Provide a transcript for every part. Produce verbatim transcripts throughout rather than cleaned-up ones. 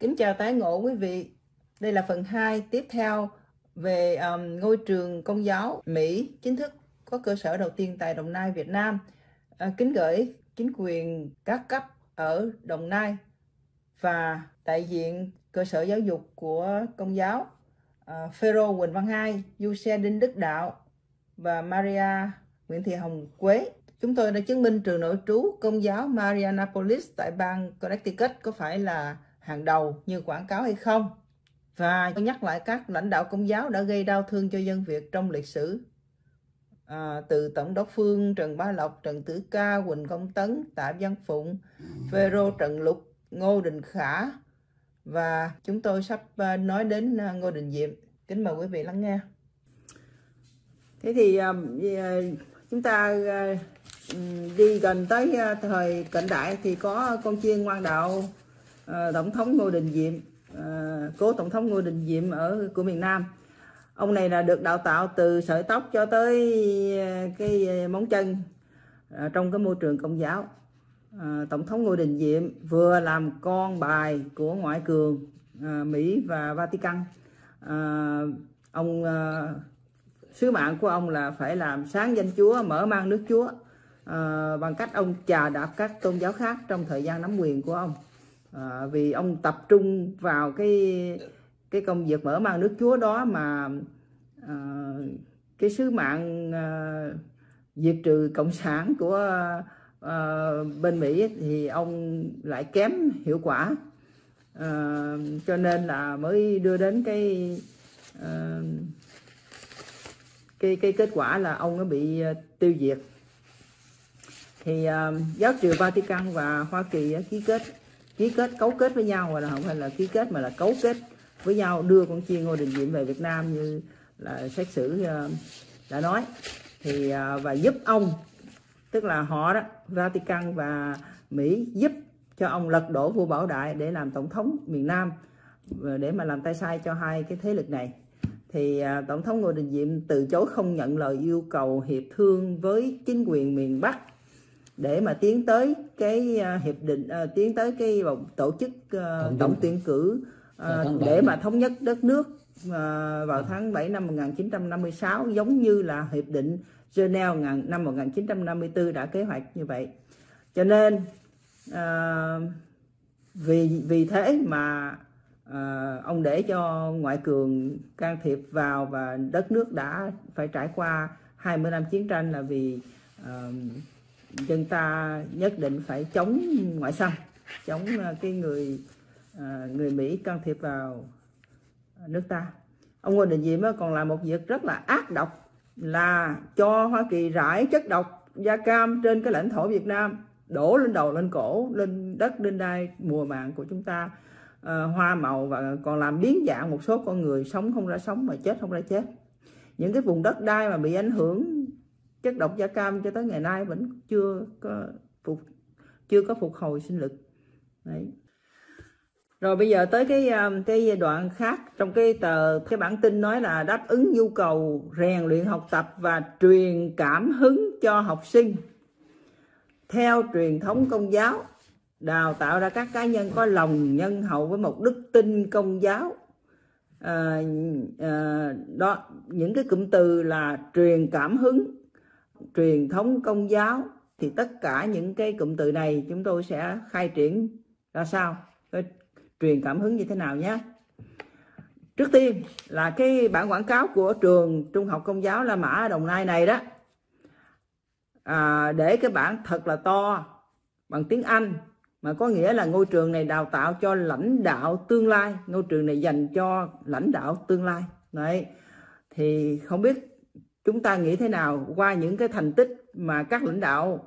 Kính chào tái ngộ quý vị. Đây là phần hai tiếp theo về um, ngôi trường Công giáo Mỹ chính thức có cơ sở đầu tiên tại Đồng Nai, Việt Nam. À, kính gửi chính quyền các cấp ở Đồng Nai và đại diện cơ sở giáo dục của Công giáo à, Phêrô Quỳnh Văn Hai, Du Xe Đinh Đức Đạo và Maria Nguyễn Thị Hồng Quế. Chúng tôi đã chứng minh trường nội trú Công giáo Marianapolis tại bang Connecticut có phải là hàng đầu như quảng cáo hay không. Và tôi nhắc lại các lãnh đạo Công giáo đã gây đau thương cho dân Việt trong lịch sử. À, từ Tổng đốc Phương Trần Bá Lộc, Trần Tử Ca, Huỳnh Công Tấn, Tạ Văn Phụng, Vêro Trần Lục, Ngô Đình Khả. Và chúng tôi sắp nói đến Ngô Đình Diệm. Kính mời quý vị lắng nghe. Thế thì chúng ta đi gần tới thời cận đại thì có con chiên ngoan đạo Tổng thống Ngô Đình Diệm, cố Tổng thống Ngô Đình Diệm ở của miền Nam. Ông này là được đào tạo từ sợi tóc cho tới cái móng chân trong cái môi trường Công giáo. Tổng thống Ngô Đình Diệm vừa làm con bài của ngoại cường Mỹ và Vatican. Ông sứ mạng của ông là phải làm sáng danh Chúa, mở mang nước Chúa bằng cách ông chà đạp các tôn giáo khác trong thời gian nắm quyền của ông. À, vì ông tập trung vào cái cái công việc mở mang nước Chúa đó mà à, cái sứ mạng à, diệt trừ cộng sản của à, bên Mỹ thì ông lại kém hiệu quả, à, cho nên là mới đưa đến cái à, cái cái kết quả là ông nó bị tiêu diệt. Thì à, giáo triều Vatican và Hoa Kỳ ký kết ký kết cấu kết với nhau, hoặc là không phải là ký kết mà là cấu kết với nhau, đưa con chiên Ngô Đình Diệm về Việt Nam như là xét xử đã nói, thì và giúp ông, tức là họ đó, Vatican và Mỹ giúp cho ông lật đổ vua Bảo Đại để làm tổng thống miền Nam, để mà làm tay sai cho hai cái thế lực này. Thì Tổng thống Ngô Đình Diệm từ chối không nhận lời yêu cầu hiệp thương với chính quyền miền Bắc để mà tiến tới cái hiệp định, uh, tiến tới cái tổ chức uh, tổng tuyển cử uh, để mà thống nhất đất nước uh, vào tháng bảy năm một nghìn chín trăm năm mươi sáu, giống như là hiệp định Geneva năm một nghìn chín trăm năm mươi tư đã kế hoạch như vậy. Cho nên uh, vì vì thế mà uh, ông để cho ngoại cường can thiệp vào, và đất nước đã phải trải qua hai mươi năm chiến tranh là vì uh, dân ta nhất định phải chống ngoại xâm, chống cái người người Mỹ can thiệp vào nước ta. Ông Ngô Đình Diệm còn làm một việc rất là ác độc là cho Hoa Kỳ rải chất độc da cam trên cái lãnh thổ Việt Nam, đổ lên đầu, lên cổ, lên đất, lên đai mùa màng của chúng ta, hoa màu, và còn làm biến dạng một số con người, sống không ra sống mà chết không ra chết. Những cái vùng đất đai mà bị ảnh hưởng chất độc da cam cho tới ngày nay vẫn chưa có phục chưa có phục hồi sinh lực. Đấy. Rồi bây giờ tới cái cái đoạn khác trong cái tờ cái bản tin nói là đáp ứng nhu cầu rèn luyện, học tập và truyền cảm hứng cho học sinh. Theo truyền thống Công giáo, đào tạo ra các cá nhân có lòng nhân hậu với một đức tin Công giáo. À, à, đó, những cái cụm từ là truyền cảm hứng, truyền thống Công giáo, thì tất cả những cái cụm từ này chúng tôi sẽ khai triển ra sao, cái truyền cảm hứng như thế nào nhé. Trước tiên là cái bản quảng cáo của trường Trung học Công giáo La Mã ở Đồng Nai này đó, à, để cái bảng thật là to bằng tiếng Anh, mà có nghĩa là ngôi trường này đào tạo cho lãnh đạo tương lai, ngôi trường này dành cho lãnh đạo tương lai. Đấy, thì không biết chúng ta nghĩ thế nào qua những cái thành tích mà các lãnh đạo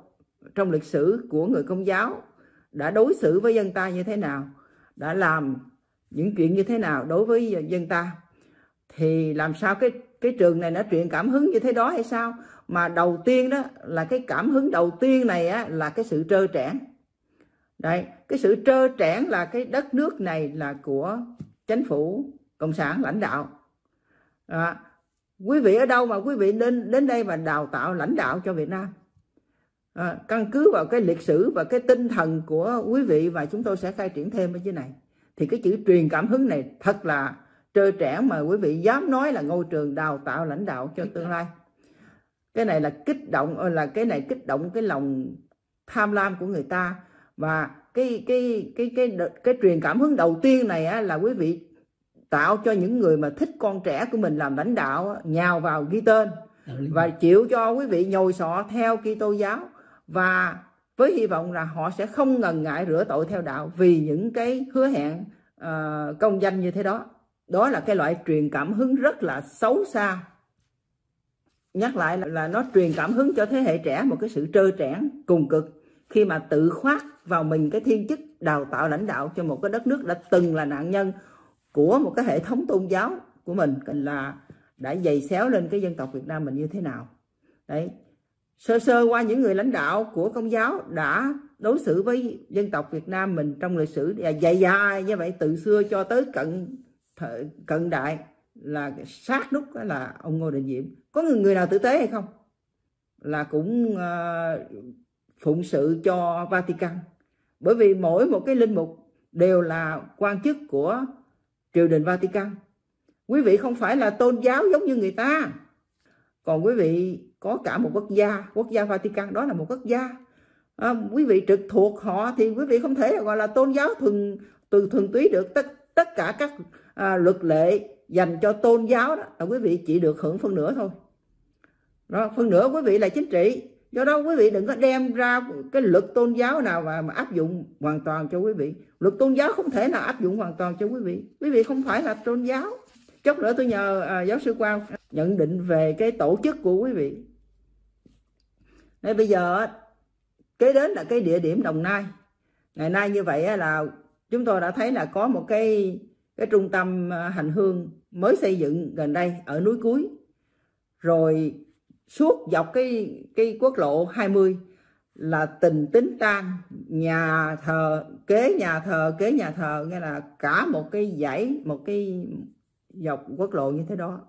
trong lịch sử của người Công giáo đã đối xử với dân ta như thế nào, đã làm những chuyện như thế nào đối với dân ta, thì làm sao cái cái trường này nó truyền cảm hứng như thế đó hay sao? Mà đầu tiên đó là cái cảm hứng đầu tiên này á, là cái sự trơ trẽn. Đấy, cái sự trơ trẽn là cái đất nước này là của chính phủ Cộng sản lãnh đạo. Đó. Quý vị ở đâu mà quý vị đến đến đây và đào tạo lãnh đạo cho Việt Nam, à, căn cứ vào cái lịch sử và cái tinh thần của quý vị, và chúng tôi sẽ khai triển thêm ở dưới này. Thì cái chữ truyền cảm hứng này thật là trơ trẽn mà quý vị dám nói là ngôi trường đào tạo lãnh đạo cho tương lai. Cái này là kích động, là cái này kích động cái lòng tham lam của người ta. Và cái cái cái cái cái, cái truyền cảm hứng đầu tiên này á, là quý vị tạo cho những người mà thích con trẻ của mình làm lãnh đạo nhào vào ghi tên và chịu cho quý vị nhồi sọ theo Kitô giáo, và với hy vọng là họ sẽ không ngần ngại rửa tội theo đạo vì những cái hứa hẹn uh, công danh như thế đó. Đó là cái loại truyền cảm hứng rất là xấu xa. Nhắc lại là, là nó truyền cảm hứng cho thế hệ trẻ một cái sự trơ trẽn cùng cực khi mà tự khoác vào mình cái thiên chức đào tạo lãnh đạo cho một cái đất nước đã từng là nạn nhân của một cái hệ thống tôn giáo của mình, là đã giày xéo lên cái dân tộc Việt Nam mình như thế nào. Đấy, sơ sơ qua những người lãnh đạo của Công giáo đã đối xử với dân tộc Việt Nam mình trong lịch sử dài dài như vậy, từ xưa cho tới cận cận đại, là sát nút đó là ông Ngô Đình Diệm. Có người nào tử tế hay không? Là cũng uh, phụng sự cho Vatican. Bởi vì mỗi một cái linh mục đều là quan chức của triều đình Vatican. Quý vị không phải là tôn giáo giống như người ta. Còn quý vị có cả một quốc gia, quốc gia Vatican đó là một quốc gia. À, quý vị trực thuộc họ thì quý vị không thể gọi là tôn giáo thuần thuần, thuần túy được. Tất, tất cả các à, luật lệ dành cho tôn giáo đó là quý vị chỉ được hưởng phân nửa thôi. Đó, phân nửa quý vị là chính trị. Do đó quý vị đừng có đem ra cái luật tôn giáo nào mà, mà áp dụng hoàn toàn cho quý vị. Luật tôn giáo không thể nào áp dụng hoàn toàn cho quý vị. Quý vị không phải là tôn giáo. Chốc nữa tôi nhờ à, giáo sư Quang nhận định về cái tổ chức của quý vị. Nên bây giờ kế đến là cái địa điểm Đồng Nai. Ngày nay như vậy là chúng tôi đã thấy là có một cái cái trung tâm hành hương mới xây dựng gần đây ở núi Cúi. Rồi suốt dọc cái cái quốc lộ hai mươi là tình tính tan nhà thờ kế nhà thờ kế nhà thờ, nghĩa là cả một cái dãy, một cái dọc quốc lộ như thế đó.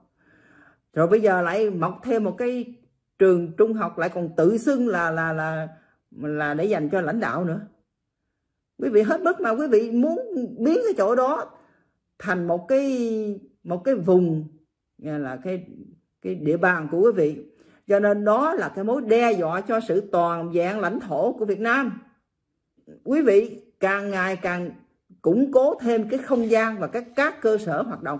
Rồi bây giờ lại mọc thêm một cái trường trung học, lại còn tự xưng là là là là để dành cho lãnh đạo nữa. Quý vị hết bức mà quý vị muốn biến cái chỗ đó thành một cái một cái vùng, là cái cái địa bàn của quý vị. Cho nên đó là cái mối đe dọa cho sự toàn vẹn lãnh thổ của Việt Nam. Quý vị càng ngày càng củng cố thêm cái không gian và các các cơ sở hoạt động,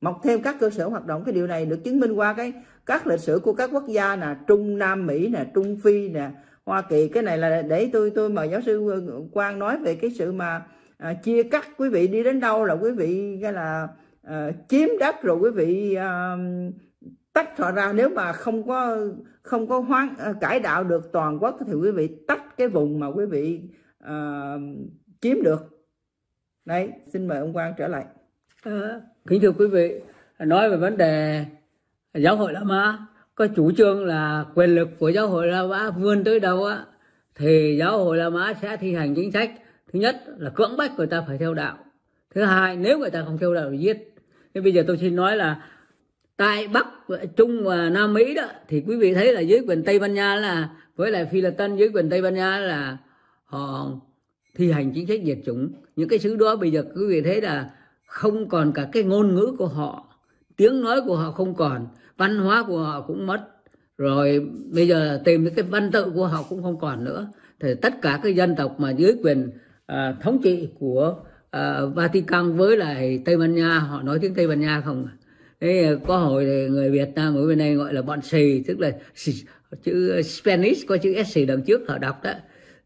mọc thêm các cơ sở hoạt động. Cái điều này được chứng minh qua cái các lịch sử của các quốc gia là Trung Nam Mỹ nè, Trung Phi nè, Hoa Kỳ. Cái này là để tôi tôi mời giáo sư Quang nói về cái sự mà à, chia cắt. Quý vị đi đến đâu là quý vị cái là à, chiếm đất, rồi quý vị à, tách họ ra. Nếu mà không có không có hoán, à, cải đạo được toàn quốc thì quý vị tách cái vùng mà quý vị à, chiếm được. Đấy, xin mời ông Quang trở lại. À, kính thưa quý vị, nói về vấn đề giáo hội La Mã, có chủ trương là quyền lực của giáo hội La Mã vươn tới đâu á thì giáo hội La Mã sẽ thi hành chính sách. Thứ nhất là cưỡng bách người ta phải theo đạo. Thứ hai, nếu người ta không theo đạo thì giết. Thế bây giờ tôi xin nói là tại Bắc, Trung và Nam Mỹ đó thì quý vị thấy là dưới quyền Tây Ban Nha là với lại Phi Luật Tân, dưới quyền Tây Ban Nha là họ thi hành chính sách diệt chủng. Những cái xứ đó bây giờ quý vị thấy là không còn cả cái ngôn ngữ của họ, tiếng nói của họ không còn, văn hóa của họ cũng mất. Rồi bây giờ tìm cái văn tự của họ cũng không còn nữa. Thì tất cả các dân tộc mà dưới quyền à, thống trị của à, Vatican với lại Tây Ban Nha, họ nói tiếng Tây Ban Nha không. Thế có hồi thì người Việt Nam ở bên đây gọi là bọn xì, tức là chữ Spanish có chữ S đằng trước họ đọc đó.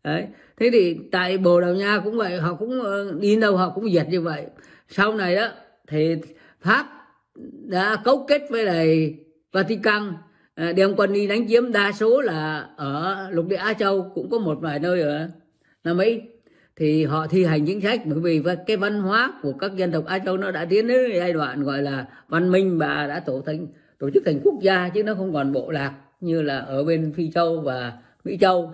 Đấy. Thế thì tại Bồ Đào Nha cũng vậy, họ cũng đi đâu họ cũng diệt như vậy. Sau này đó thì Pháp đã cấu kết với lại Vatican đem quân đi đánh chiếm, đa số là ở lục địa Á Châu, cũng có một vài nơi ở Nam Mỹ. Thì họ thi hành chính sách bởi vì cái văn hóa của các dân tộc Á Châu nó đã tiến đến giai đoạn gọi là văn minh và đã tổ thành tổ chức thành quốc gia, chứ nó không còn bộ lạc như là ở bên Phi Châu và Mỹ Châu.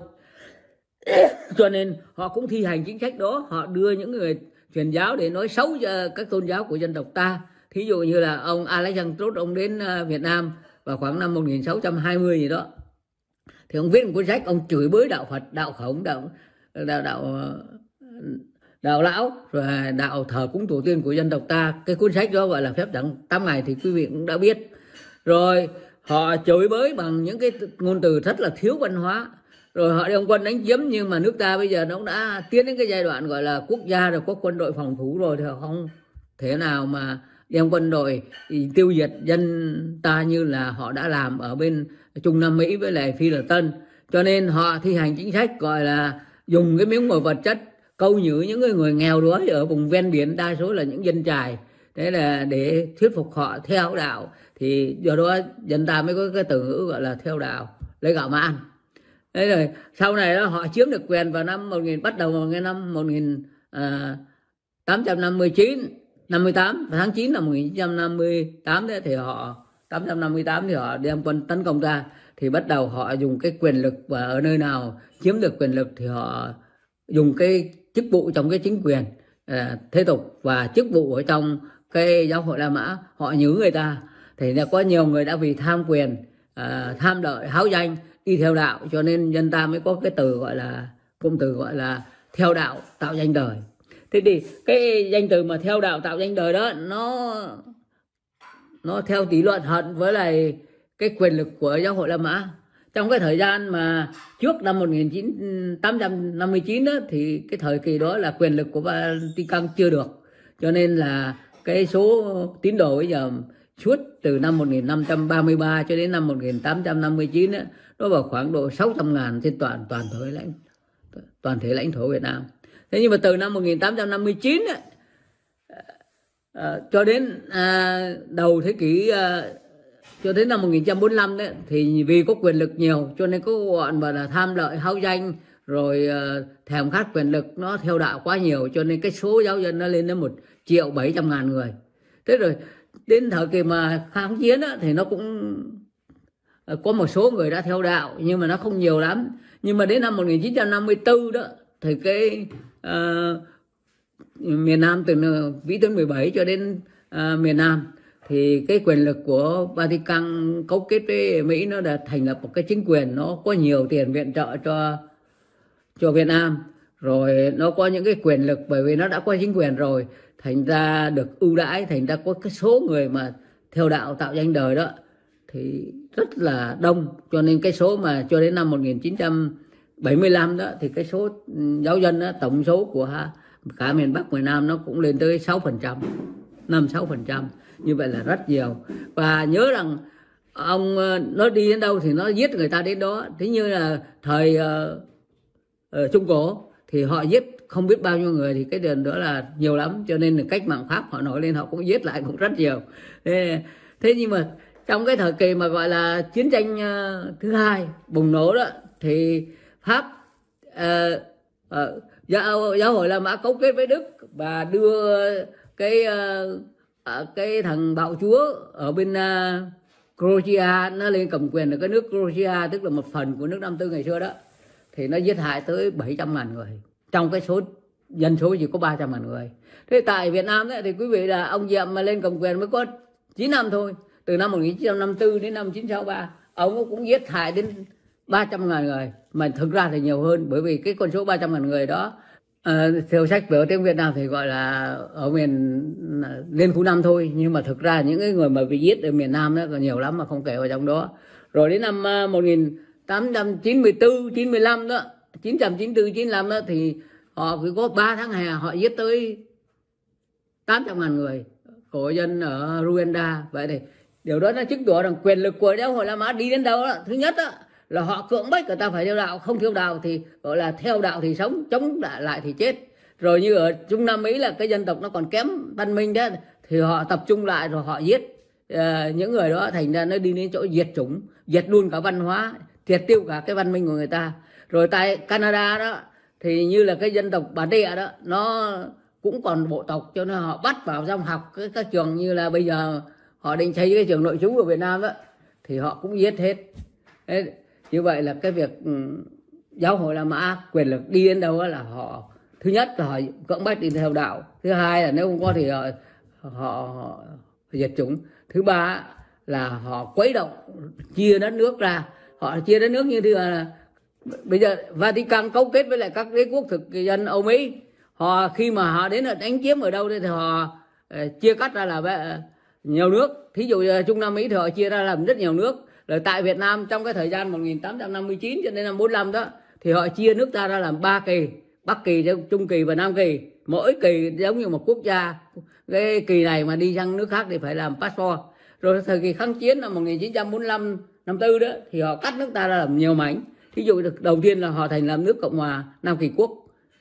Cho nên họ cũng thi hành chính sách đó, họ đưa những người truyền giáo để nói xấu cho các tôn giáo của dân tộc ta. Thí dụ như là ông Alexander, ông đến Việt Nam vào khoảng năm một nghìn sáu trăm hai mươi gì đó. Thì ông viết một cuốn sách, ông chửi bới đạo Phật, đạo khổng, đạo đạo đạo đạo lão, rồi đạo thờ cúng tổ tiên của dân tộc ta. Cái cuốn sách đó gọi là Phép Đẳng tám Ngày thì quý vị cũng đã biết. Rồi họ chửi bới bằng những cái ngôn từ rất là thiếu văn hóa. Rồi họ đem quân đánh chiếm, nhưng mà nước ta bây giờ nó cũng đã tiến đến cái giai đoạn gọi là quốc gia rồi, có quân đội phòng thủ rồi, thì họ không thể nào mà đem quân đội tiêu diệt dân ta như là họ đã làm ở bên Trung Nam Mỹ với lại Phi Luật Tân. Cho nên họ thi hành chính sách gọi là dùng cái miếng mồi vật chất câu nhử những người, người nghèo đói ở vùng ven biển, đa số là những dân chài. Thế là để thuyết phục họ theo đạo, thì do đó dân ta mới có cái từ ngữ gọi là theo đạo lấy gạo mà ăn. Thế rồi sau này đó họ chiếm được quyền vào năm một nghìn, bắt đầu vào năm một nghìn tám trăm năm mươi chín năm mươi tám, tháng chín năm một nghìn chín trăm năm mươi tám đấy, thì họ tám trăm năm mươi tám thì họ đem quân tấn công ta. Thì bắt đầu họ dùng cái quyền lực, và ở nơi nào chiếm được quyền lực thì họ dùng cái chức vụ trong cái chính quyền à, thế tục và chức vụ ở trong cái giáo hội La Mã, họ nhử người ta. Thì có nhiều người đã vì tham quyền, à, tham lợi, háo danh, đi theo đạo, cho nên dân ta mới có cái từ gọi là, cụm từ gọi là theo đạo tạo danh đời. Thế thì cái danh từ mà theo đạo tạo danh đời đó, nó nó theo tí luận hận với lại cái quyền lực của giáo hội La Mã. Trong cái thời gian mà trước năm một nghìn tám trăm năm mươi chín đó, thì cái thời kỳ đó là quyền lực của Vatican chưa được, cho nên là cái số tín đồ bây giờ suốt từ năm một nghìn năm trăm ba mươi ba cho đến năm một nghìn tám trăm năm mươi chín đó, nó vào khoảng độ sáu trăm ngàn trên toàn toàn thể lãnh toàn thể lãnh thổ Việt Nam. Thế nhưng mà từ năm một nghìn tám trăm năm mươi chín đó, à, cho đến à, đầu thế kỷ à, cho đến năm một nghìn chín trăm bốn mươi lăm đấy, thì vì có quyền lực nhiều cho nên có bọn mà là tham lợi háo danh, rồi uh, thèm khát quyền lực, nó theo đạo quá nhiều, cho nên cái số giáo dân nó lên đến một triệu bảy trăm ngàn người. Thế rồi đến thời kỳ mà kháng chiến đó, thì nó cũng uh, có một số người đã theo đạo nhưng mà nó không nhiều lắm. Nhưng mà đến năm một nghìn chín trăm năm mươi tư đó, thì cái uh, miền Nam từ vĩ tuyến mười bảy cho đến uh, miền Nam, thì cái quyền lực của Vatican cấu kết với Mỹ, nó đã thành lập một cái chính quyền, nó có nhiều tiền viện trợ cho cho Việt Nam, rồi nó có những cái quyền lực, bởi vì nó đã có chính quyền rồi, thành ra được ưu đãi, thành ra có cái số người mà theo đạo tạo danh đời đó thì rất là đông. Cho nên cái số mà cho đến năm một nghìn chín trăm bảy mươi lăm đó, thì cái số giáo dân đó, tổng số của cả miền Bắc miền Nam nó cũng lên tới sáu phần trăm, năm sáu phần trăm. Như vậy là rất nhiều. Và nhớ rằng ông nó đi đến đâu thì nó giết người ta đến đó. Thế như là thời uh, Trung Cổ thì họ giết không biết bao nhiêu người, thì cái điều đó là nhiều lắm. Cho nên cách mạng Pháp họ nổi lên, họ cũng giết lại cũng rất nhiều. Thế, thế nhưng mà trong cái thời kỳ mà gọi là chiến tranh uh, thứ hai bùng nổ đó, thì Pháp uh, uh, giáo, giáo hội La Mã cấu kết với Đức và đưa cái... Uh, À, cái thằng bạo chúa ở bên uh, Croatia, nó lên cầm quyền ở cái nước Croatia, tức là một phần của nước Nam Tư ngày xưa đó, thì nó giết hại tới bảy trăm ngàn người, trong cái số dân số chỉ có ba trăm ngàn người. Thế tại Việt Nam ấy, thì quý vị là ông Diệm mà lên cầm quyền mới có chín năm thôi, từ năm một nghìn chín trăm năm mươi tư đến năm một nghìn chín trăm sáu mươi ba, ông cũng giết hại đến ba trăm ngàn người, mà thực ra thì nhiều hơn, bởi vì cái con số ba trăm ngàn người đó, À, theo sách về tiếng Việt Nam thì gọi là ở miền lên khu năm thôi, nhưng mà thực ra những cái người mà bị giết ở miền Nam đó còn nhiều lắm mà không kể vào trong đó. Rồi đến năm một nghìn tám trăm chín mươi tư, chín mươi lăm đó, chín trăm chín mươi tư, chín mươi lăm đó, thì họ cứ có ba tháng hè họ giết tới tám trăm ngàn người của dân ở Rwanda. Vậy thì điều đó nó chứng tỏ rằng quyền lực của giáo hội La Mã đi đến đâu đó, thứ nhất đó là họ cưỡng bách người ta phải theo đạo, không theo đạo thì gọi là theo đạo thì sống, chống lại thì chết. Rồi như ở Trung Nam Mỹ là cái dân tộc nó còn kém văn minh đó, thì họ tập trung lại rồi họ giết uh, những người đó, thành ra nó đi đến chỗ diệt chủng, diệt luôn cả văn hóa, diệt tiêu cả cái văn minh của người ta. Rồi tại Canada đó thì như là cái dân tộc Bản Địa đó, nó cũng còn bộ tộc, cho nên họ bắt vào trong học cái, các trường, như là bây giờ họ định xây cái trường nội trú của Việt Nam đó, thì họ cũng giết hết. Đấy. Như vậy là cái việc giáo hội La Mã quyền lực đi đến đâu là họ, thứ nhất là họ cưỡng bách đi theo đạo, thứ hai là nếu không có thì họ, họ, họ diệt chủng, thứ ba là họ quấy động, chia đất nước ra. Họ chia đất nước như thế là bây giờ Vatican cấu kết với lại các đế quốc thực dân Âu Mỹ, Họ khi mà họ đến đánh chiếm ở đâu đây thì họ chia cắt ra là nhiều nước. Thí dụ Trung Nam Mỹ thì họ chia ra làm rất nhiều nước. Rồi tại Việt Nam trong cái thời gian một nghìn tám trăm năm mươi chín cho đến năm bốn mươi lăm đó thì họ chia nước ta ra làm ba kỳ, Bắc Kỳ, Trung Kỳ và Nam Kỳ. Mỗi kỳ giống như một quốc gia. Cái kỳ này mà đi sang nước khác thì phải làm passport. Rồi thời kỳ kháng chiến năm một nghìn chín trăm bốn mươi lăm năm tư đó thì họ cắt nước ta ra làm nhiều mảnh. Thí dụ đầu tiên là họ thành làm nước Cộng hòa Nam Kỳ Quốc.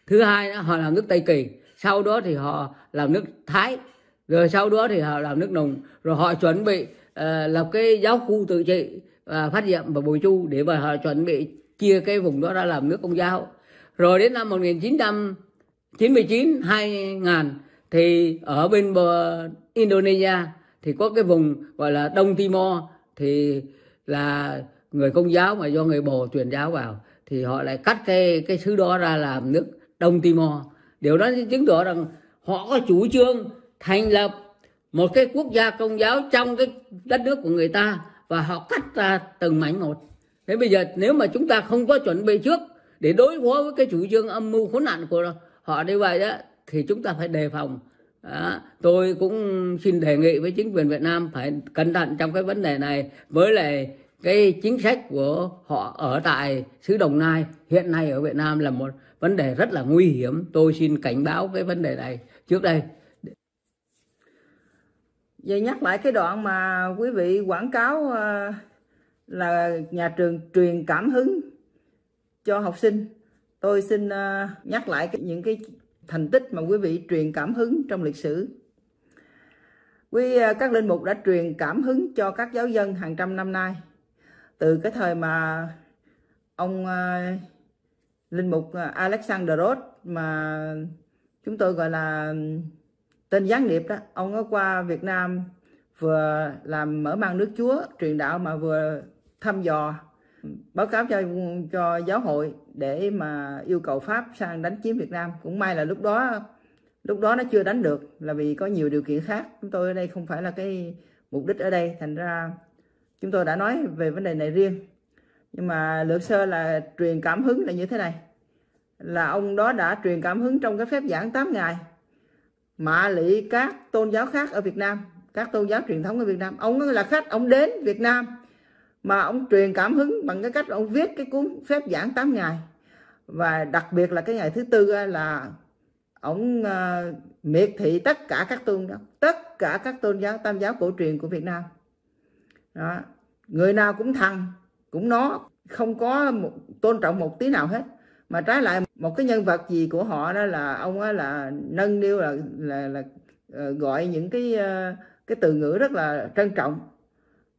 Thứ hai đó, họ làm nước Tây Kỳ. Sau đó thì họ làm nước Thái. Rồi sau đó thì họ làm nước Nùng. Rồi họ chuẩn bị uh, lập cái giáo khu tự trị và Phát Diệm và Bùi Chu để mà họ chuẩn bị chia cái vùng đó ra làm nước Công giáo. Rồi đến năm một nghìn chín trăm chín mươi chín hai nghìn thì ở bên Indonesia thì có cái vùng gọi là Đông Timor thì là người Công giáo mà do người Bồ truyền giáo vào, thì họ lại cắt cái cái xứ đó ra làm nước Đông Timor. Điều đó chứng tỏ rằng họ có chủ trương thành lập một cái quốc gia Công giáo trong cái đất nước của người ta và họ cắt ra từng mảnh một. Thế bây giờ nếu mà chúng ta không có chuẩn bị trước để đối phó với cái chủ trương âm mưu khốn nạn của họ như vậy đó thì chúng ta phải đề phòng. Đó, tôi cũng xin đề nghị với chính quyền Việt Nam phải cẩn thận trong cái vấn đề này với lại cái chính sách của họ ở tại xứ Đồng Nai hiện nay ở Việt Nam là một vấn đề rất là nguy hiểm. Tôi xin cảnh báo cái vấn đề này trước đây. Vậy nhắc lại cái đoạn mà quý vị quảng cáo là nhà trường truyền cảm hứng cho học sinh. Tôi xin nhắc lại những cái thành tích mà quý vị truyền cảm hứng trong lịch sử. Quý các linh mục đã truyền cảm hứng cho các giáo dân hàng trăm năm nay. Từ cái thời mà ông uh, linh mục Alexander mà chúng tôi gọi là tên gián điệp đó, ông có qua Việt Nam vừa làm mở mang nước Chúa truyền đạo mà vừa thăm dò báo cáo cho cho giáo hội để mà yêu cầu Pháp sang đánh chiếm Việt Nam. Cũng may là lúc đó lúc đó nó chưa đánh được là vì có nhiều điều kiện khác. Chúng tôi ở đây không phải là cái mục đích ở đây, thành ra chúng tôi đã nói về vấn đề này riêng. Nhưng mà lược sơ là truyền cảm hứng là như thế này. Là ông đó đã truyền cảm hứng trong cái phép giảng tám ngày. Mạ lị các tôn giáo khác ở Việt Nam, các tôn giáo truyền thống ở Việt Nam. Ông là khách, ông đến Việt Nam. Mà ông truyền cảm hứng bằng cái cách ông viết cái cuốn phép giảng tám ngày. Và đặc biệt là cái ngày thứ tư là ông miệt thị tất cả các tôn giáo, tất cả các tôn giáo tam giáo cổ truyền của Việt Nam. Đó. Người nào cũng thằng cũng nó, không có một, tôn trọng một tí nào hết, mà trái lại một cái nhân vật gì của họ đó là ông ấy là nâng niu là, là là gọi những cái cái từ ngữ rất là trân trọng.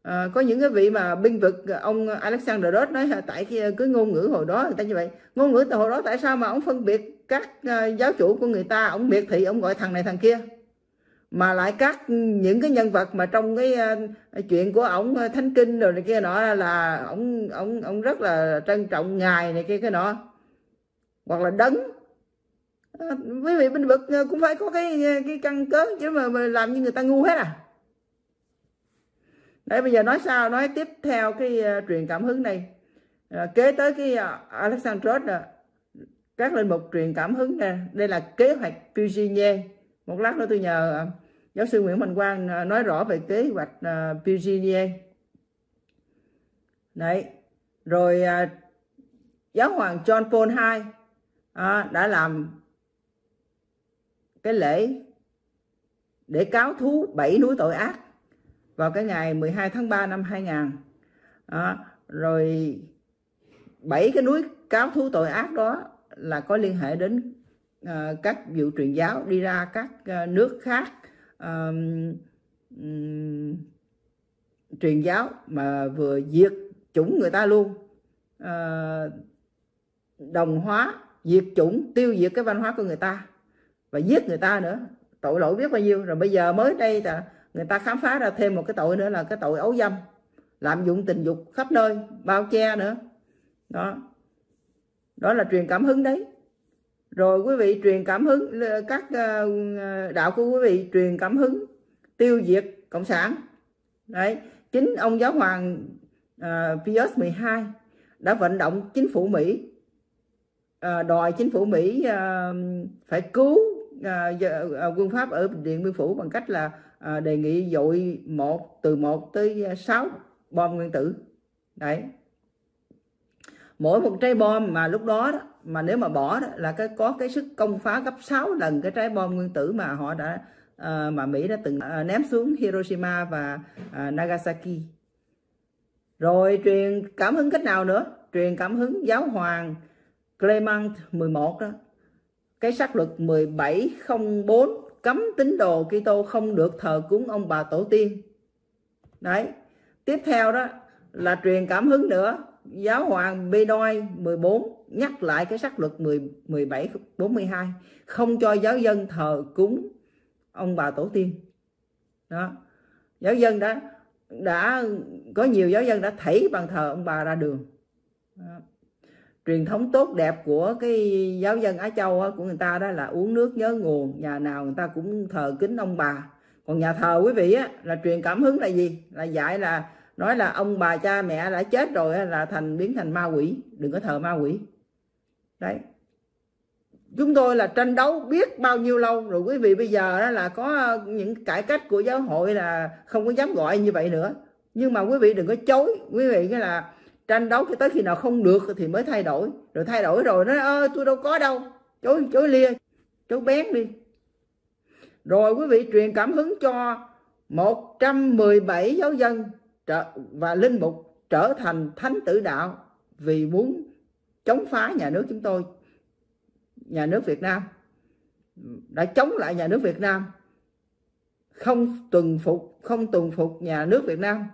À, có những cái vị mà binh vực ông Alexander Dodd nói tại cái, cái ngôn ngữ hồi đó người ta như vậy, ngôn ngữ hồi đó tại sao mà ông phân biệt các giáo chủ của người ta, ông miệt thị, ông gọi thằng này thằng kia. Mà lại các những cái nhân vật mà trong cái uh, chuyện của ổng thánh kinh rồi này kia nọ là ổng ổng ổng rất là trân trọng ngài này kia cái nọ, hoặc là đấng. Quý vị binh vực cũng phải có cái cái căn cớ chứ mà, mà làm như người ta ngu hết à. Đấy, bây giờ nói sao, nói tiếp theo cái uh, truyền cảm hứng này, uh, kế tới cái uh, Alexandros nè, uh, các linh mục truyền cảm hứng nè, đây là kế hoạch Puginier. Một lát nữa tôi nhờ giáo sư Nguyễn Mạnh Quang nói rõ về kế hoạch Puginier. Đấy, rồi giáo hoàng John Paul đệ nhị à, đã làm cái lễ để cáo thú bảy núi tội ác vào cái ngày mười hai tháng ba năm hai nghìn. À, rồi bảy cái núi cáo thú tội ác đó là có liên hệ đến các vụ truyền giáo đi ra các nước khác um, um, truyền giáo mà vừa diệt chủng người ta luôn, uh, đồng hóa, diệt chủng, tiêu diệt cái văn hóa của người ta và giết người ta nữa, tội lỗi biết bao nhiêu. Rồi bây giờ mới đây là người ta khám phá ra thêm một cái tội nữa là cái tội ấu dâm, lạm dụng tình dục khắp nơi, bao che nữa đó. Đó là truyền cảm hứng đấy. Rồi quý vị truyền cảm hứng, các đạo của quý vị truyền cảm hứng tiêu diệt Cộng sản. Đấy, chính ông giáo hoàng uh, Pius mười hai đã vận động chính phủ Mỹ đòi chính phủ Mỹ phải cứu quân Pháp ở Điện Biên Phủ bằng cách là đề nghị dội một từ một tới sáu bom nguyên tử. Đấy, mỗi một trái bom mà lúc đó, đó mà nếu mà bỏ đó, là cái có cái sức công phá gấp sáu lần cái trái bom nguyên tử mà họ đã à, mà Mỹ đã từng à, ném xuống Hiroshima và à, Nagasaki. Rồi truyền cảm hứng cách nào nữa? Truyền cảm hứng giáo hoàng Clement mười một đó. Cái sắc luật mười bảy không bốn cấm tín đồ Kitô không được thờ cúng ông bà tổ tiên. Đấy. Tiếp theo đó là truyền cảm hứng nữa, giáo hoàng Benoit mười bốn nhắc lại cái sắc luật mười bảy bốn mươi hai không cho giáo dân thờ cúng ông bà tổ tiên. Đó. Giáo dân đã đã có nhiều giáo dân đã thảy bàn thờ ông bà ra đường. Đó. Truyền thống tốt đẹp của cái giáo dân Á Châu đó, của người ta đó là uống nước nhớ nguồn, nhà nào người ta cũng thờ kính ông bà. Còn nhà thờ quý vị á, là truyền cảm hứng là gì? Là dạy là nói là ông bà cha mẹ đã chết rồi là thành biến thành ma quỷ, đừng có thờ ma quỷ. Đấy. Chúng tôi là tranh đấu biết bao nhiêu lâu rồi quý vị, bây giờ đó là có những cải cách của giáo hội là không có dám gọi như vậy nữa. Nhưng mà quý vị đừng có chối, quý vị cái là tranh đấu cho tới khi nào không được thì mới thay đổi. Rồi thay đổi rồi nó ơ tôi đâu có đâu, chối chối lia, chối bén đi. Rồi quý vị truyền cảm hứng cho một trăm mười bảy giáo dân và linh mục trở thành thánh tử đạo vì muốn chống phá nhà nước chúng tôi, nhà nước Việt Nam, đã chống lại nhà nước Việt Nam, không tuần phục không tuần phục nhà nước Việt Nam.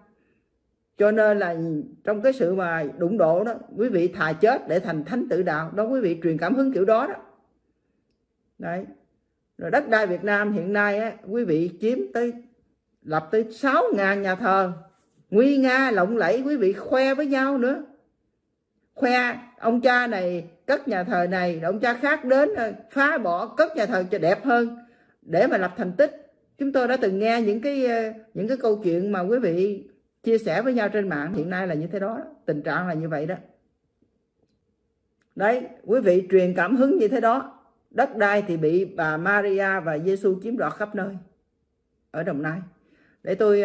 Cho nên là trong cái sự mà đụng độ đó, quý vị thà chết để thành thánh tử đạo đó, quý vị truyền cảm hứng kiểu đó đó. Đấy. Rồi đất đai Việt Nam hiện nay á, quý vị chiếm tới lập tới sáu nghìn nhà thờ nguy nga lộng lẫy, quý vị khoe với nhau nữa, khoe ông cha này cất nhà thờ này, ông cha khác đến phá bỏ cất nhà thờ cho đẹp hơn để mà lập thành tích. Chúng tôi đã từng nghe những cái những cái câu chuyện mà quý vị chia sẻ với nhau trên mạng hiện nay là như thế đó, tình trạng là như vậy đó. Đấy, quý vị truyền cảm hứng như thế đó. Đất đai thì bị bà Maria và Giêsu chiếm đoạt khắp nơi ở Đồng Nai. Để tôi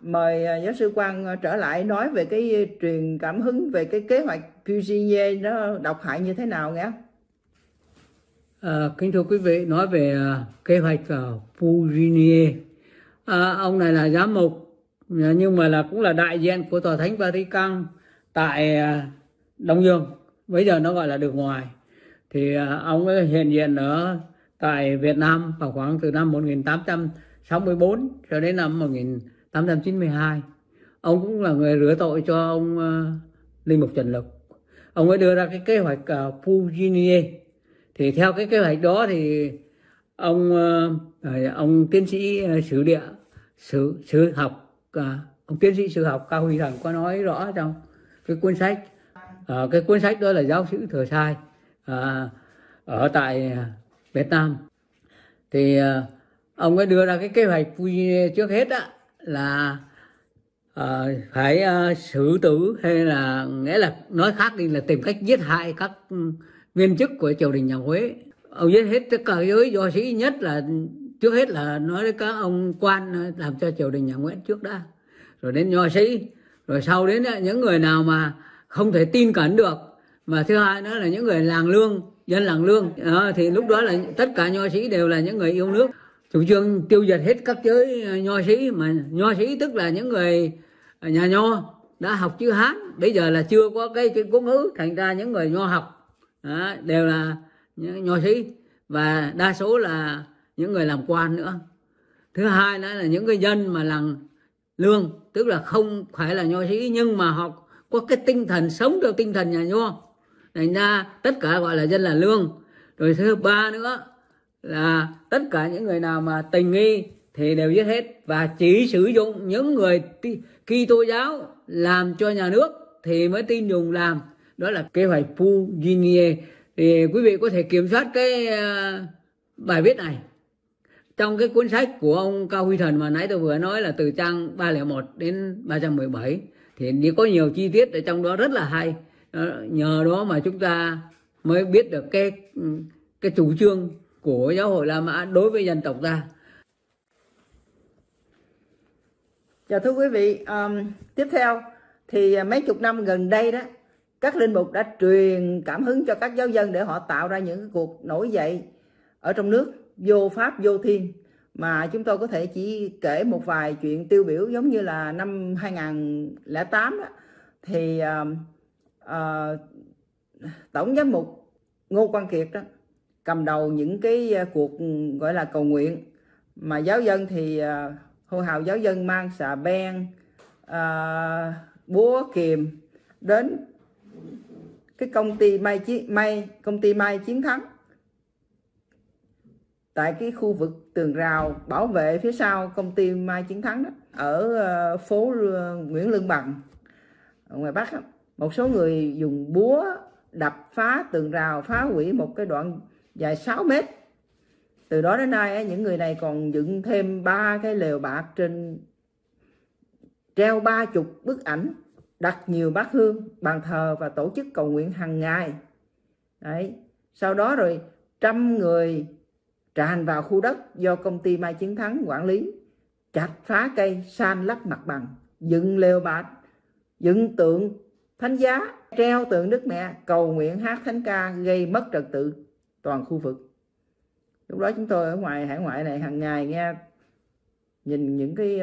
mời giáo sư Quang trở lại nói về cái truyền cảm hứng, về cái kế hoạch Puginier nó độc hại như thế nào nghe. À, kính thưa quý vị, nói về kế hoạch Puginier, à, ông này là giám mục nhưng mà là cũng là đại diện của tòa thánh Vatican tại Đông Dương, bây giờ nó gọi là Đường Ngoài. Thì ông ấy hiện diện ở tại Việt Nam vào khoảng từ năm một nghìn tám trăm sáu mươi tư cho đến năm một nghìn tám trăm chín mươi hai. Ông cũng là người rửa tội cho ông uh, linh mục Trần Lục. Ông ấy đưa ra cái kế hoạch uh, Puginier. Thì theo cái kế hoạch đó thì ông uh, ông tiến sĩ uh, sử địa sử sử học uh, ông tiến sĩ sử học Cao Huy Thần có nói rõ trong cái cuốn sách uh, cái cuốn sách đó là Giáo xứ Thừa Sai uh, ở tại Việt Nam. Thì uh, ông ấy đưa ra cái kế hoạch Puginier trước hết á là uh, phải uh, xử tử, hay là nghĩa là nói khác đi là tìm cách giết hại các viên chức của triều đình nhà Huế. Ông giết hết tất cả giới do sĩ, nhất là trước hết là nói đến các ông quan làm cho triều đình nhà Nguyễn trước đã, rồi đến nho sĩ, rồi sau đến những người nào mà không thể tin cẩn được. Mà thứ hai nữa là những người làng lương, dân làng lương à, thì lúc đó là tất cả nho sĩ đều là những người yêu nước. Chủ trương tiêu diệt hết các giới nho sĩ, mà nho sĩ tức là những người nhà nho đã học chữ Hán, bây giờ là chưa có cái cái quốc ngữ, thành ra những người nho học đó, đều là những nho sĩ và đa số là những người làm quan nữa. Thứ hai nữa là những người dân mà làm lương, tức là không phải là nho sĩ nhưng mà họ có cái tinh thần sống theo tinh thần nhà nho, thành ra tất cả gọi là dân là lương. Rồi thứ ba nữa là tất cả những người nào mà tình nghi thì đều giết hết, và chỉ sử dụng những người Kitô giáo làm cho nhà nước thì mới tin dùng làm. Đó là kế hoạch Puginier. Thì quý vị có thể kiểm soát cái bài viết này trong cái cuốn sách của ông Cao Huy Thần mà nãy tôi vừa nói, là từ trang ba không một đến ba trăm mười bảy, thì có nhiều chi tiết ở trong đó rất là hay. Nhờ đó mà chúng ta mới biết được cái cái chủ trương của giáo hội La Mã đối với dân tộc ta. Dạ thưa quý vị, um, tiếp theo thì mấy chục năm gần đây đó, các linh mục đã truyền cảm hứng cho các giáo dân để họ tạo ra những cuộc nổi dậy ở trong nước vô pháp vô thiên, mà chúng tôi có thể chỉ kể một vài chuyện tiêu biểu, giống như là năm hai nghìn không trăm lẻ tám đó, thì uh, uh, Tổng giám mục Ngô Quang Kiệt đó cầm đầu những cái cuộc gọi là cầu nguyện, mà giáo dân thì uh, hô hào giáo dân mang xà beng, uh, búa kìm đến cái công ty Mai Chiến Mai công ty Mai Chiến Thắng tại cái khu vực tường rào bảo vệ phía sau công ty Mai Chiến Thắng đó, ở uh, phố Nguyễn Lương Bằng ngoài Bắc đó. Một số người dùng búa đập phá tường rào, phá hủy một cái đoạn dài sáu mét. Từ đó đến nay những người này còn dựng thêm ba cái lều bạc, trên treo ba chục bức ảnh, đặt nhiều bát hương, bàn thờ và tổ chức cầu nguyện hàng ngày. Đấy. Sau đó rồi trăm người tràn vào khu đất do công ty Mai Chiến Thắng quản lý, chặt phá cây, san lấp mặt bằng, dựng lều bạc, dựng tượng thánh giá, treo tượng Đức Mẹ, cầu nguyện, hát thánh ca, gây mất trật tự toàn khu vực. Lúc đó chúng tôi ở ngoài hải ngoại này hàng ngày nghe, nhìn những cái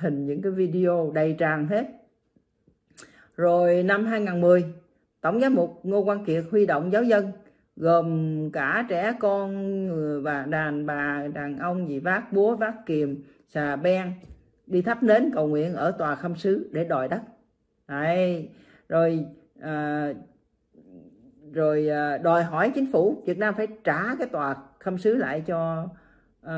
hình, những cái video đầy tràn hết. Rồi năm hai nghìn không trăm mười, Tổng giám mục Ngô Quang Kiệt huy động giáo dân, gồm cả trẻ con và đàn bà, đàn ông gì vác búa, vác kìm, xà beng, đi thắp nến cầu nguyện ở tòa khâm sứ để đòi đất. Đấy. Rồi à, rồi à, đòi hỏi chính phủ Việt Nam phải trả cái tòa khâm sứ lại cho à,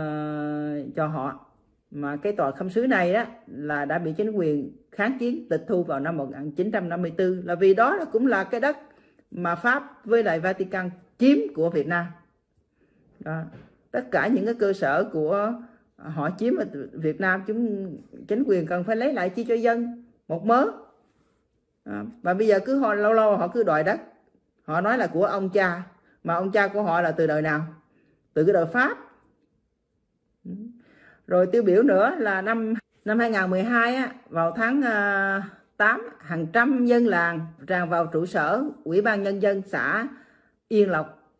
cho họ. Mà cái tòa khâm sứ này á, là đã bị chính quyền kháng chiến tịch thu vào năm một nghìn chín trăm năm mươi tư, là vì đó là cũng là cái đất mà Pháp với lại Vatican chiếm của Việt Nam. Đó. Tất cả những cái cơ sở của họ chiếm ở Việt Nam, chúng chính quyền cần phải lấy lại chi cho dân một mớ. Đó. Và bây giờ cứ họ, lâu lâu họ cứ đòi đất, họ nói là của ông cha, mà ông cha của họ là từ đời nào? Từ cái đời Pháp. Rồi tiêu biểu nữa là năm năm hai nghìn không trăm mười hai á, vào tháng tám, hàng trăm dân làng tràn vào trụ sở Ủy ban Nhân dân xã Yên Lộc,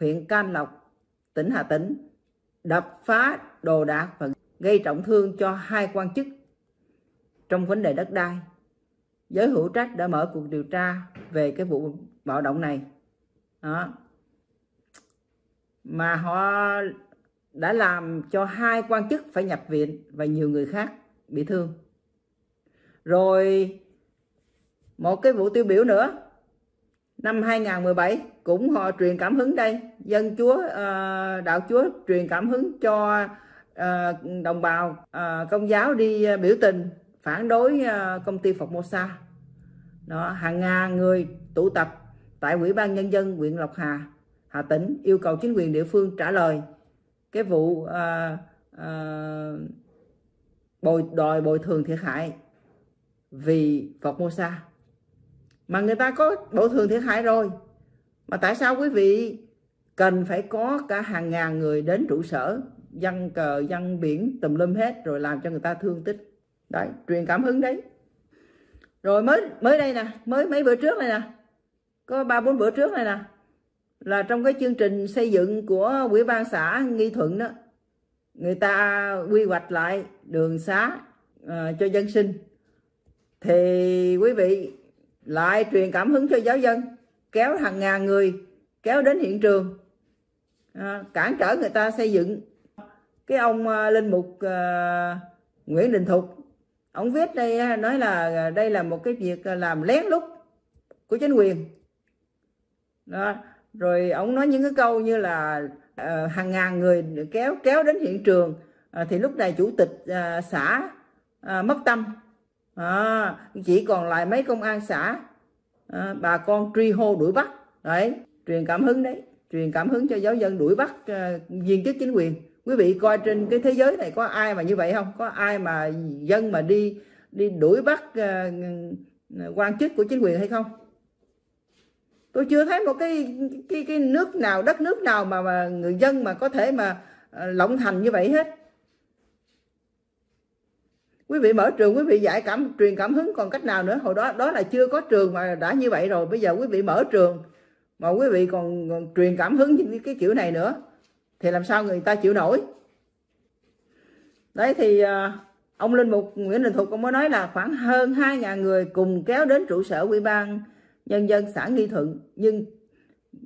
huyện Can Lộc, tỉnh Hà Tĩnh, đập phá đồ đạc và gây trọng thương cho hai quan chức trong vấn đề đất đai. Giới hữu trách đã mở cuộc điều tra về cái vụ bạo động này. Đó. Mà họ đã làm cho hai quan chức phải nhập viện và nhiều người khác bị thương. Rồi một cái vụ tiêu biểu nữa, năm hai nghìn không trăm mười bảy, cũng họ truyền cảm hứng đây, dân chúa, đạo chúa truyền cảm hứng cho đồng bào công giáo đi biểu tình phản đối công ty Formosa. Đó, hàng ngàn người tụ tập tại Ủy ban Nhân dân huyện Lộc Hà, Hà Tĩnh, yêu cầu chính quyền địa phương trả lời cái vụ à, à, bồi đòi bồi thường thiệt hại vì Formosa. Mà người ta có bồi thường thiệt hại rồi, mà tại sao quý vị cần phải có cả hàng ngàn người đến trụ sở, dăng cờ, dăng biển, tùm lum hết, rồi làm cho người ta thương tích? Đấy, truyền cảm hứng đấy. Rồi mới mới đây nè, mới mấy bữa trước này nè, có ba bốn bữa trước này nè, là trong cái chương trình xây dựng của Ủy ban xã Nghi Thuận đó, người ta quy hoạch lại đường xá uh, cho dân sinh, thì quý vị lại truyền cảm hứng cho giáo dân, kéo hàng ngàn người kéo đến hiện trường, uh, cản trở người ta xây dựng. Cái ông uh, linh mục uh, Nguyễn Đình Thục, ông viết đây, nói là đây là một cái việc làm lén lút của chính quyền. Đó. Rồi ông nói những cái câu như là uh, hàng ngàn người kéo kéo đến hiện trường, uh, thì lúc này chủ tịch uh, xã uh, mất tâm, à, chỉ còn lại mấy công an xã, à, bà con truy hô đuổi bắt. Đấy, truyền cảm hứng đấy, truyền cảm hứng cho giáo dân đuổi bắt uh, viên chức chính quyền. Quý vị coi trên cái thế giới này có ai mà như vậy không? Có ai mà dân mà đi đi đuổi bắt uh, quan chức của chính quyền hay không? Tôi chưa thấy một cái cái cái nước nào, đất nước nào mà mà người dân mà có thể mà lộng hành như vậy hết. Quý vị mở trường, quý vị dạy cảm truyền cảm hứng còn cách nào nữa. Hồi đó đó là chưa có trường mà đã như vậy rồi. Bây giờ quý vị mở trường mà quý vị còn, còn truyền cảm hứng như cái kiểu này nữa thì làm sao người ta chịu nổi. Đấy thì ông Linh Mục Nguyễn Đình Thục cũng mới nói là khoảng hơn hai nghìn người cùng kéo đến trụ sở Ủy ban Nhân dân xã Nghi Thuận, nhưng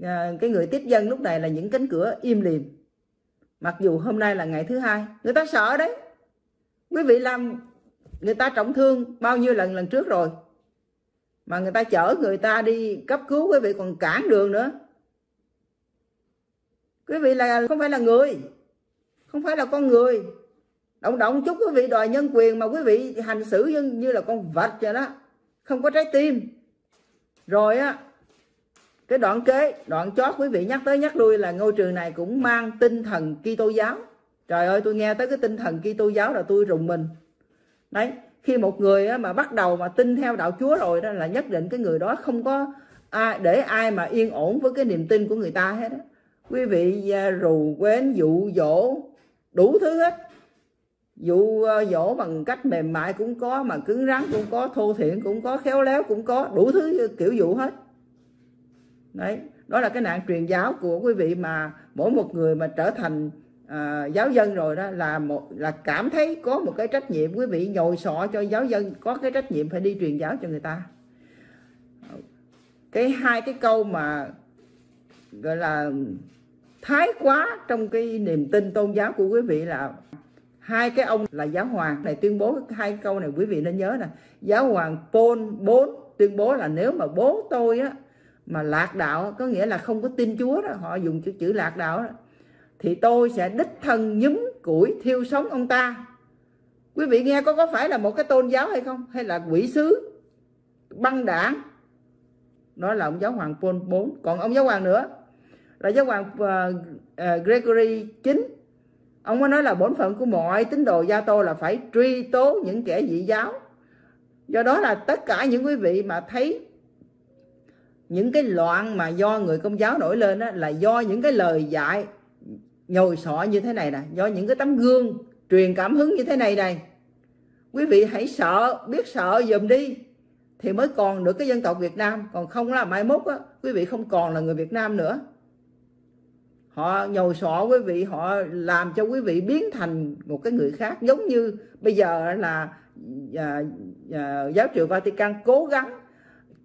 à, cái người tiếp dân lúc này là những cánh cửa im lìm. Mặc dù hôm nay là ngày thứ hai, người ta sợ đấy. Quý vị làm người ta trọng thương bao nhiêu lần lần trước rồi, mà người ta chở người ta đi cấp cứu, quý vị còn cản đường nữa. Quý vị là không phải là người, không phải là con người. Động động chút quý vị đòi nhân quyền mà quý vị hành xử như, như là con vật vậy đó, không có trái tim. Rồi á, cái đoạn kế, đoạn chót quý vị nhắc tới nhắc lui là ngôi trường này cũng mang tinh thần Kitô giáo. Trời ơi, tôi nghe tới cái tinh thần Kitô giáo là tôi rùng mình. Đấy, khi một người á, mà bắt đầu mà tin theo đạo Chúa rồi đó là nhất định cái người đó không có ai, để ai mà yên ổn với cái niềm tin của người ta hết. Đó. Quý vị rù quến, dụ dỗ, đủ thứ hết. Dụ dỗ bằng cách mềm mại cũng có, mà cứng rắn cũng có, thô thiển cũng có, khéo léo cũng có, đủ thứ kiểu dụ hết. Đấy, đó là cái nạn truyền giáo của quý vị, mà mỗi một người mà trở thành à, giáo dân rồi đó là một là cảm thấy có một cái trách nhiệm, quý vị nhồi sọ cho giáo dân có cái trách nhiệm phải đi truyền giáo cho người ta. Cái hai cái câu mà gọi là thái quá trong cái niềm tin tôn giáo của quý vị là hai cái ông là giáo hoàng này tuyên bố hai câu này, quý vị nên nhớ nè. Giáo hoàng Pôn bốn tuyên bố là nếu mà bố tôi á mà lạc đạo, có nghĩa là không có tin Chúa đó, họ dùng chữ chữ lạc đạo đó, thì tôi sẽ đích thân nhúm củi thiêu sống ông ta. Quý vị nghe có có phải là một cái tôn giáo hay không, hay là quỷ sứ băng đảng? Đó là ông giáo hoàng Pôn bốn. Còn ông giáo hoàng nữa là giáo hoàng Gregory chín. Ông có nói là bổn phận của mọi tín đồ Gia Tô là phải truy tố những kẻ dị giáo. Do đó là tất cả những quý vị mà thấy những cái loạn mà do người Công giáo nổi lên đó, là do những cái lời dạy nhồi sọ như thế này nè, do những cái tấm gương truyền cảm hứng như thế này này. Quý vị hãy sợ, biết sợ dùm đi thì mới còn được cái dân tộc Việt Nam. Còn không là mai mốt đó, quý vị không còn là người Việt Nam nữa. Họ nhồi sọ quý vị, họ làm cho quý vị biến thành một cái người khác. Giống như bây giờ là à, à, giáo triều Vatican cố gắng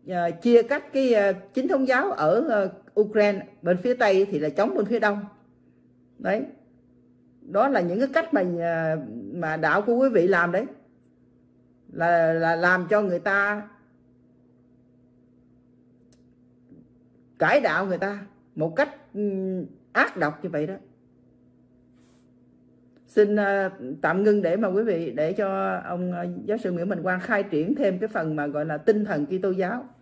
à, chia cách cái à, chính thống giáo ở à, Ukraine, bên phía Tây thì là chống bên phía Đông. Đấy, đó là những cái cách mà mà đạo của quý vị làm đấy, là, là làm cho người ta cải đạo người ta một cách ác độc như vậy đó. Xin tạm ngưng để mà quý vị, để cho ông giáo sư Nguyễn Bình Quang khai triển thêm cái phần mà gọi là tinh thần Kitô giáo.